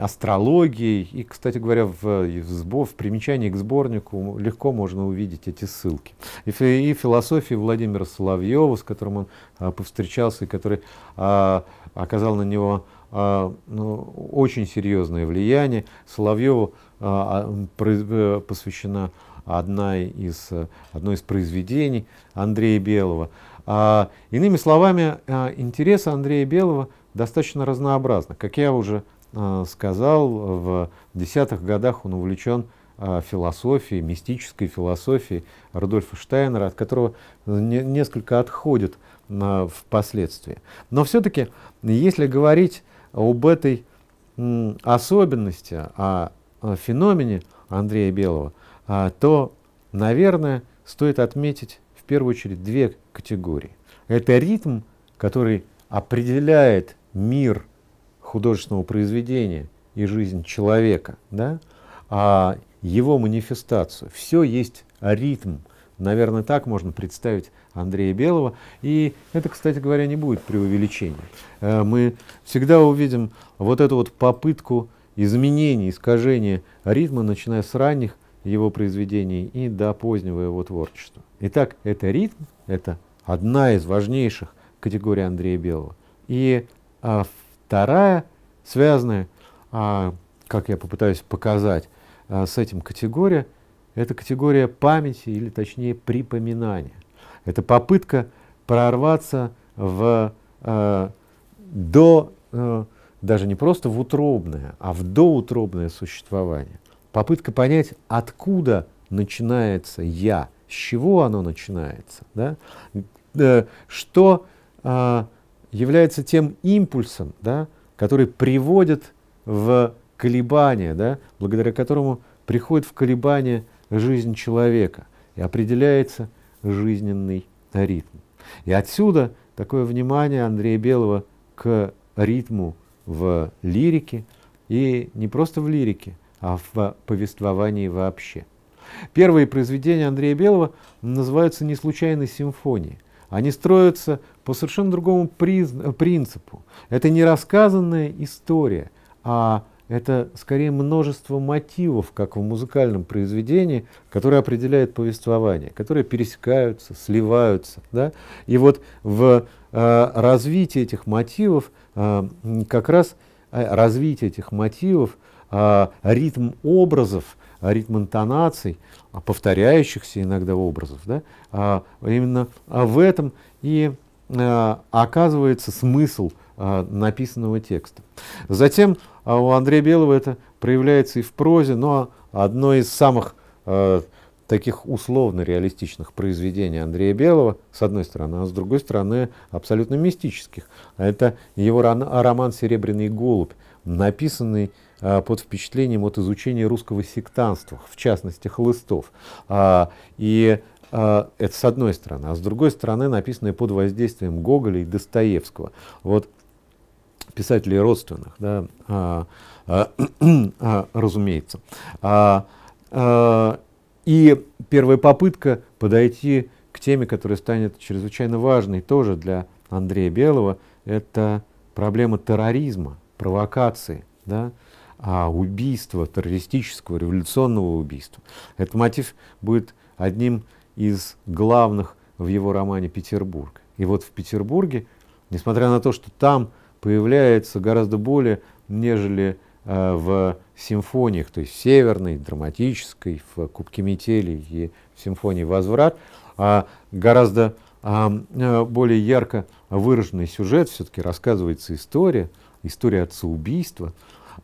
астрологией. И, кстати говоря, в, в, сбор, в примечании к сборнику легко можно увидеть эти ссылки. И, и философию Владимира Соловьева, с которым он а, повстречался, и который а, оказал на него а, ну, очень серьезное влияние. Соловьеву а, а, посвящена одна из, одно из произведений Андрея Белого. А, иными словами, а, интерес Андрея Белого достаточно разнообразно. Как я уже э, сказал, в десятых годах он увлечен э, философией, мистической философией Рудольфа Штайнера, от которого не, несколько отходит э, впоследствии. Но все-таки, если говорить об этой э, особенности, о, о феномене Андрея Белого, э, то, наверное, стоит отметить в первую очередь две категории. Это ритм, который определяет мир художественного произведения и жизнь человека, да? А его манифестацию. Все есть ритм. Наверное, так можно представить Андрея Белого. И это, кстати говоря, не будет преувеличением. Мы всегда увидим вот эту вот попытку изменения, искажения ритма, начиная с ранних его произведений и до позднего его творчества. Итак, это ритм, это одна из важнейших категорий Андрея Белого. И а, вторая, связанная, а, как я попытаюсь показать, а, с этим категория, это категория памяти, или точнее припоминания. Это попытка прорваться в, а, до, а, даже не просто в утробное, а в доутробное существование. Попытка понять, откуда начинается «я», с чего оно начинается, да? а, что а, является тем импульсом, да, который приводит в колебания, да, благодаря которому приходит в колебания жизнь человека и определяется жизненный ритм. И отсюда такое внимание Андрея Белого к ритму в лирике, и не просто в лирике, а в повествовании вообще. Первые произведения Андрея Белого называются не случайной симфонией. Они строятся по совершенно другому принципу. Это не рассказанная история, а это скорее множество мотивов, как в музыкальном произведении, которые определяют повествование, которые пересекаются, сливаются. Да? И вот в э, развитии этих мотивов, э, как раз э, развитие этих мотивов, э, ритм образов, ритм интонаций, повторяющихся иногда образов, да? э, именно в этом и э, оказывается смысл э, написанного текста. Затем а у Андрея Белого это проявляется и в прозе, но одно из самых э, таких условно-реалистичных произведений Андрея Белого, с одной стороны, а с другой стороны абсолютно мистических. Это его роман «Серебряный голубь», написанный э, под впечатлением от изучения русского сектанства, в частности хлыстов. А, и это с одной стороны, а с другой стороны написанное под воздействием Гоголя и Достоевского. Вот, писателей родственных, да, а, а, а, разумеется. А, а, и первая попытка подойти к теме, которая станет чрезвычайно важной тоже для Андрея Белого, это проблема терроризма, провокации, да, убийства, террористического, революционного убийства. Этот мотив будет одним из главных в его романе «Петербург». И вот в Петербурге, несмотря на то, что там появляется гораздо более, нежели э, в симфониях, то есть северной, драматической, в «Кубке метели» и в симфонии «Возврат», э, гораздо э, более ярко выраженный сюжет, все-таки рассказывается история, история отцеубийства,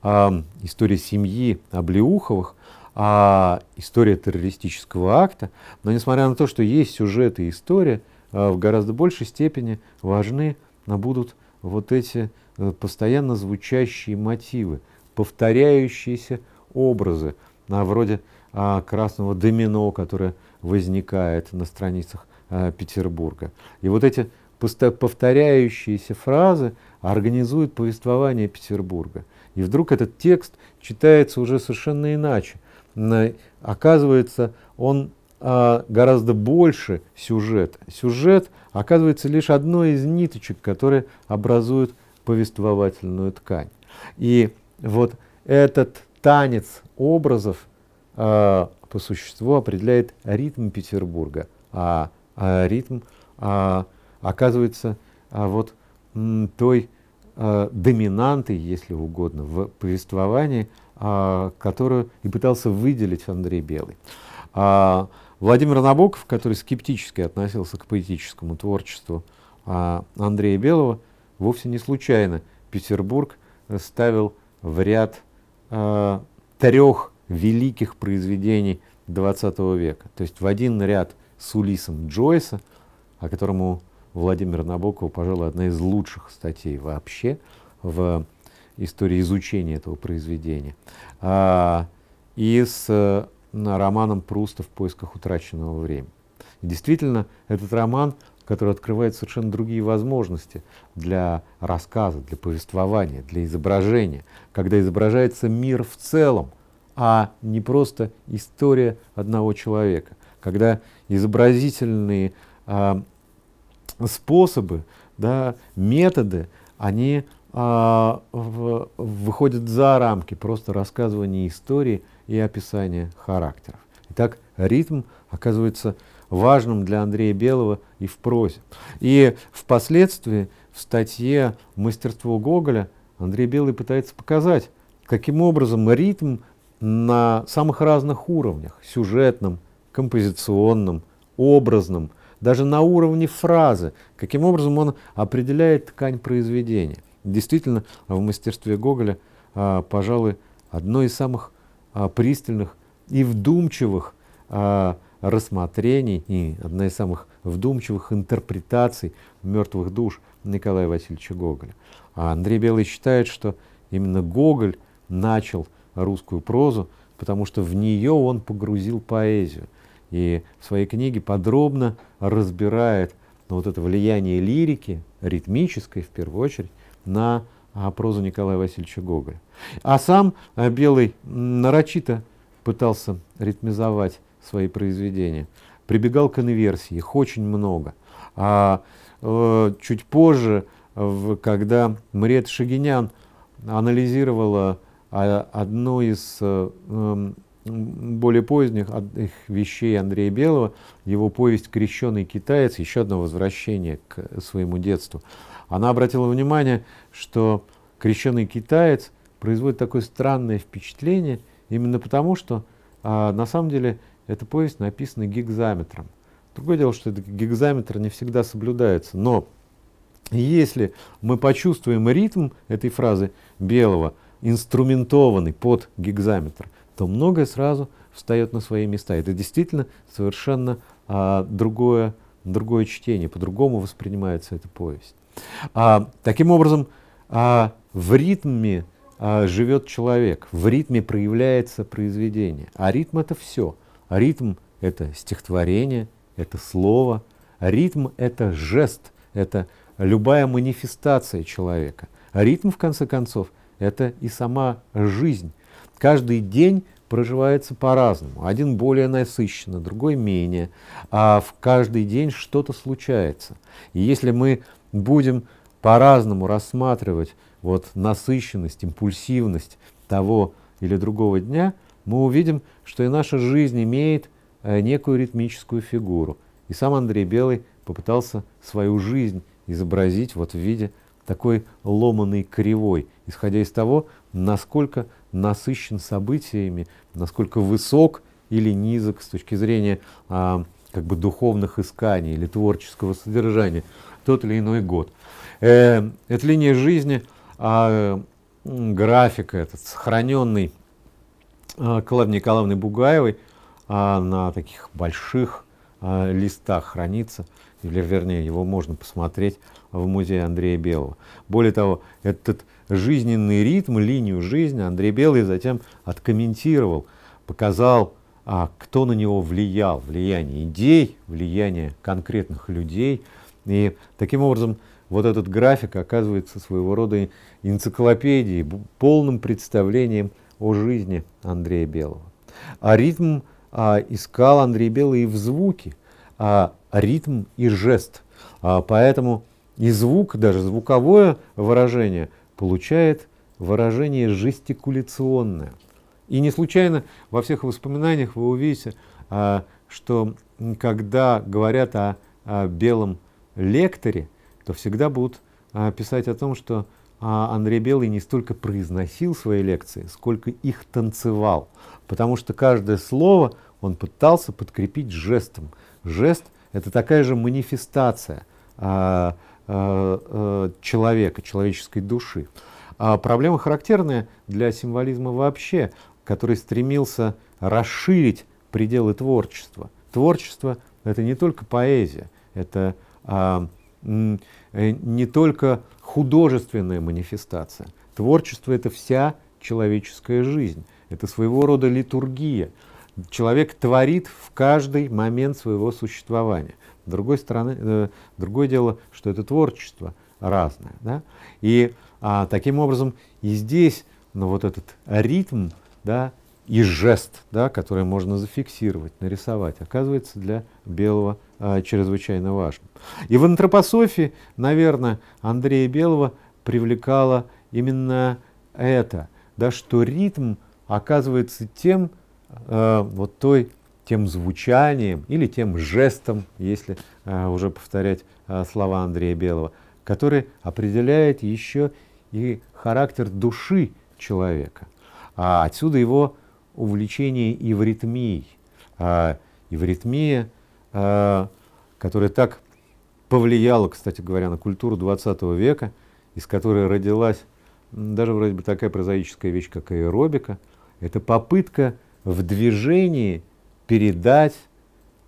э, история семьи Облеуховых, э, история террористического акта. Но несмотря на то, что есть сюжет и история, э, в гораздо большей степени важны будут вот эти постоянно звучащие мотивы, повторяющиеся образы, вроде красного домино, которое возникает на страницах Петербурга. И вот эти повторяющиеся фразы организуют повествование Петербурга. И вдруг этот текст читается уже совершенно иначе. Оказывается, он гораздо больше сюжет. Сюжет оказывается лишь одной из ниточек, которые образуют повествовательную ткань. И вот этот танец образов э, по существу определяет ритм Петербурга, а, а ритм а, оказывается а вот м, той э, доминантой, если угодно, в повествовании, э, которую и пытался выделить Андрей Белый. А, Владимир Набоков, который скептически относился к поэтическому творчеству Андрея Белого, вовсе не случайно Петербург ставил в ряд э, трех великих произведений двадцатого века. То есть в один ряд с Улиссом Джойса, о котором у Владимира Набокова, пожалуй, одна из лучших статей вообще в истории изучения этого произведения, а, и с романом Пруста «В поисках утраченного времени». И действительно, этот роман, который открывает совершенно другие возможности для рассказа, для повествования, для изображения, когда изображается мир в целом, а не просто история одного человека, когда изобразительные э, способы, да, методы, они э, в, выходят за рамки просто рассказывания истории и описание характеров. Итак, ритм оказывается важным для Андрея Белого и в прозе. И впоследствии в статье «Мастерство Гоголя» Андрей Белый пытается показать, каким образом ритм на самых разных уровнях – сюжетном, композиционном, образном, даже на уровне фразы, каким образом он определяет ткань произведения. Действительно, в «Мастерстве Гоголя», пожалуй, одно из самых пристальных и вдумчивых а, рассмотрений и одна из самых вдумчивых интерпретаций «Мертвых душ» Николая Васильевича Гоголя. А Андрей Белый считает, что именно Гоголь начал русскую прозу, потому что в нее он погрузил поэзию. И в своей книге подробно разбирает но вот это влияние лирики, ритмической в первую очередь, на прозу Николая Васильевича Гоголя. А сам Белый нарочито пытался ритмизовать свои произведения. Прибегал к инверсии, их очень много. А чуть позже, когда Мариэта Шагинян анализировала одну из более поздних вещей Андрея Белого, его повесть «Крещеный китаец», еще одно возвращение к своему детству, она обратила внимание, что «Крещеный китаец» производит такое странное впечатление именно потому, что на самом деле эта повесть написана гигзаметром. Другое дело, что этот гигзаметр не всегда соблюдается, но если мы почувствуем ритм этой фразы Белого, инструментованный под гигзаметр, то многое сразу встает на свои места. Это действительно совершенно а, другое, другое чтение, по-другому воспринимается эта повесть. А, таким образом, а, в ритме а, живет человек, в ритме проявляется произведение. А ритм — это все. Ритм — это стихотворение, это слово. Ритм — это жест, это любая манифестация человека. Ритм, в конце концов, это и сама жизнь. Каждый день проживается по-разному. Один более насыщенно, другой менее. А в каждый день что-то случается. И если мы будем по-разному рассматривать вот насыщенность, импульсивность того или другого дня, мы увидим, что и наша жизнь имеет некую ритмическую фигуру. И сам Андрей Белый попытался свою жизнь изобразить вот в виде такой ломаной кривой, исходя из того, насколько насыщен событиями, насколько высок или низок с точки зрения а, как бы духовных исканий или творческого содержания тот или иной год. Э, эта линия жизни, а, график этот, сохраненный а, Клавдией Николаевной Бугаевой а, на таких больших а, листах хранится, или вернее его можно посмотреть в музее Андрея Белого. Более того, этот жизненный ритм, линию жизни Андрей Белый затем откомментировал, показал, а, кто на него влиял, влияние идей, влияние конкретных людей. И таким образом вот этот график оказывается своего рода энциклопедией, полным представлением о жизни Андрея Белого. А ритм а, искал Андрей Белый и в звуке, а, ритм и жест. А, поэтому и звук, даже звуковое выражение, получает выражение жестикуляционное. И не случайно во всех воспоминаниях вы увидите, а, что когда говорят о, о Белом лекторе, то всегда будут а, писать о том, что а, Андрей Белый не столько произносил свои лекции, сколько их танцевал. Потому что каждое слово он пытался подкрепить жестом. Жест — это такая же манифестация а, человека, человеческой души. А проблема характерная для символизма вообще, который стремился расширить пределы творчества. Творчество — это не только поэзия, это а, не только художественная манифестация. Творчество — это вся человеческая жизнь, это своего рода литургия. Человек творит в каждый момент своего существования. С другой стороны, э, другое дело, что это творчество разное. Да? И а, таким образом и здесь ну, вот этот ритм да, и жест, да, который можно зафиксировать, нарисовать, оказывается для Белого а, чрезвычайно важным. И в антропософии, наверное, Андрея Белого привлекало именно это, да, что ритм оказывается тем, э, вот той, тем звучанием или тем жестом, если а, уже повторять а, слова Андрея Белого, который определяет еще и характер души человека. А отсюда его увлечение эвритмией. А, эвритмия, а, которая так повлияла, кстати говоря, на культуру двадцатого века, из которой родилась даже вроде бы такая прозаическая вещь, как аэробика, это попытка в движении передать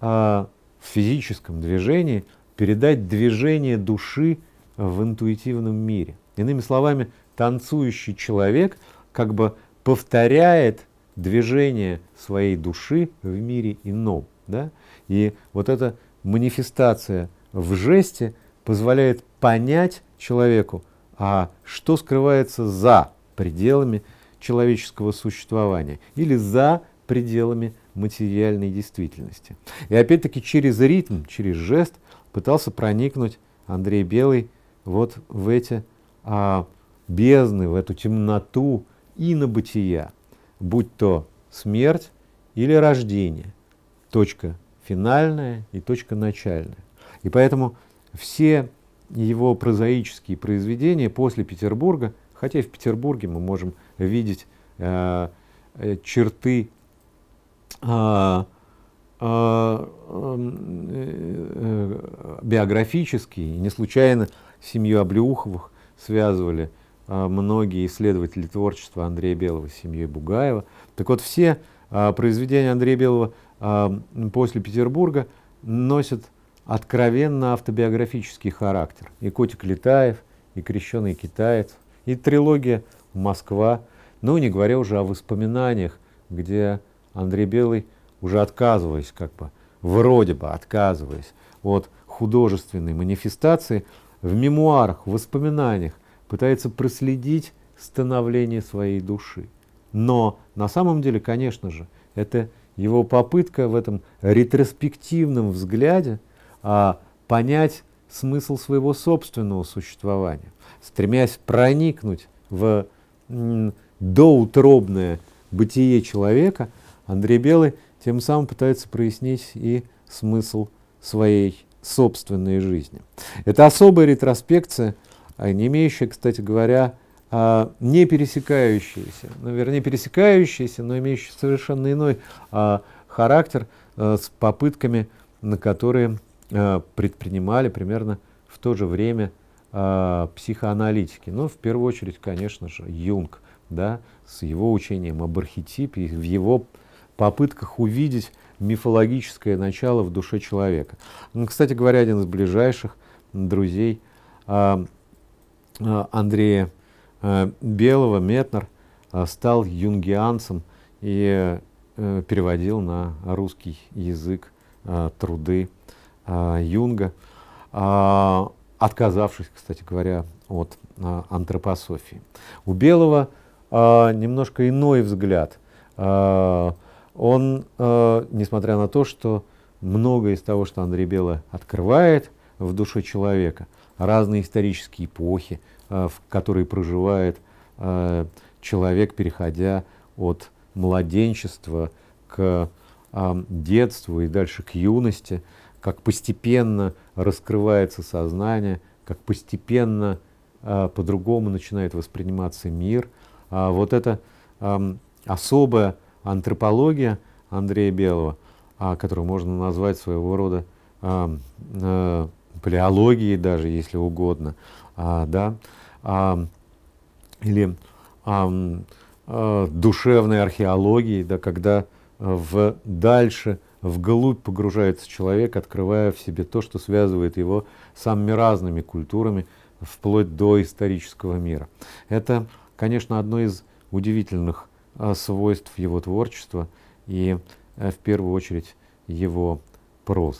а, в физическом движении, передать движение души в интуитивном мире. Иными словами, танцующий человек как бы повторяет движение своей души в мире ином. Да? И вот эта манифестация в жесте позволяет понять человеку, а что скрывается за пределами человеческого существования или за пределами материальной действительности. И опять-таки через ритм, через жест пытался проникнуть Андрей Белый вот в эти а, бездны, в эту темноту инобытия, будь то смерть или рождение, точка финальная и точка начальная. И поэтому все его прозаические произведения после Петербурга, хотя и в Петербурге мы можем видеть э, черты э, э, э, биографические. Не случайно семью Облеуховых связывали э, многие исследователи творчества Андрея Белого с семьей Бугаева. Так вот, все э, произведения Андрея Белого э, после Петербурга носят откровенно автобиографический характер. И «Котик Летаев», и «Крещеный китаец», и трилогия «Москва», ну, не говоря уже о воспоминаниях, где Андрей Белый, уже отказываясь, как бы, вроде бы отказываясь от художественной манифестации, в мемуарах, в воспоминаниях пытается проследить становление своей души. Но на самом деле, конечно же, это его попытка в этом ретроспективном взгляде а, понять смысл своего собственного существования, стремясь проникнуть в доутробное бытие человека, Андрей Белый тем самым пытается прояснить и смысл своей собственной жизни. Это особая ретроспекция, не имеющая, кстати говоря, не пересекающиеся, ну, вернее, пересекающиеся, но имеющие совершенно иной а, характер а, с попытками, на которые а, предпринимали примерно в то же время а, психоаналитики. Но в первую очередь, конечно же, Юнг, да, с его учением об архетипе, в его попытках увидеть мифологическое начало в душе человека. Ну, кстати говоря, один из ближайших друзей а, а, Андрея Белого, Метнер, стал юнгианцем и переводил на русский язык труды Юнга, отказавшись, кстати говоря, от антропософии. У Белого немножко иной взгляд. Он, несмотря на то, что многое из того, что Андрей Белый открывает в душе человека, разные исторические эпохи, в которой проживает э, человек, переходя от младенчества к э, детству и дальше к юности, как постепенно раскрывается сознание, как постепенно э, по-другому начинает восприниматься мир. А вот эта э, особая антропология Андрея Белого, э, которую можно назвать своего рода э, э, палеологией даже, если угодно, а, да, а, или а, а, душевной археологии, да, когда в, дальше вглубь погружается человек, открывая в себе то, что связывает его с самыми разными культурами, вплоть до исторического мира. Это, конечно, одно из удивительных а, свойств его творчества и, а, в первую очередь, его прозы.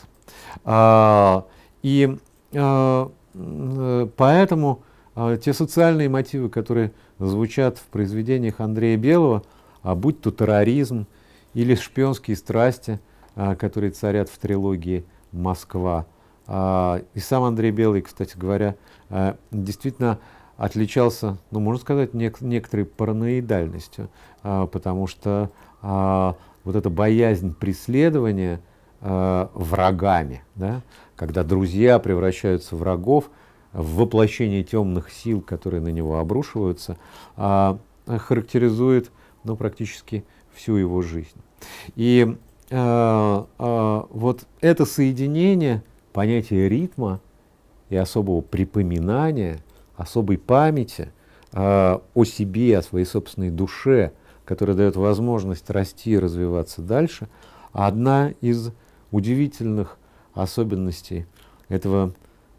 А, и а, Поэтому э, те социальные мотивы, которые звучат в произведениях Андрея Белого, а будь то терроризм или шпионские страсти, э, которые царят в трилогии «Москва». Э, и сам Андрей Белый, кстати говоря, э, действительно отличался, ну, можно сказать, нек- некоторой параноидальностью, э, потому что э, вот эта боязнь преследования э, врагами, да, когда друзья превращаются в врагов, в воплощение темных сил, которые на него обрушиваются, а, характеризует, ну, практически всю его жизнь. И а, а, вот это соединение понятия ритма и особого припоминания, особой памяти а, о себе, о своей собственной душе, которая дает возможность расти и развиваться дальше, одна из удивительных особенностей этого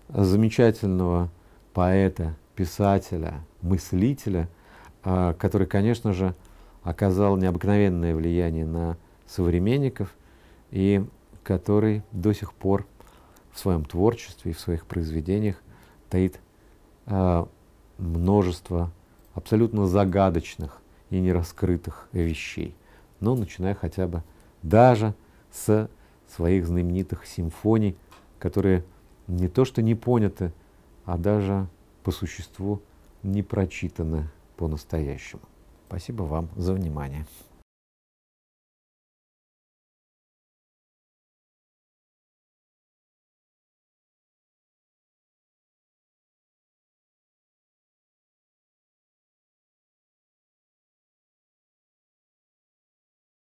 замечательного поэта, писателя, мыслителя, который, конечно же, оказал необыкновенное влияние на современников и который до сих пор в своем творчестве и в своих произведениях таит э, множество абсолютно загадочных и нераскрытых вещей. Но начиная хотя бы даже с своих знаменитых симфоний, которые не то что не поняты, а даже по существу не прочитаны по-настоящему. Спасибо вам за внимание.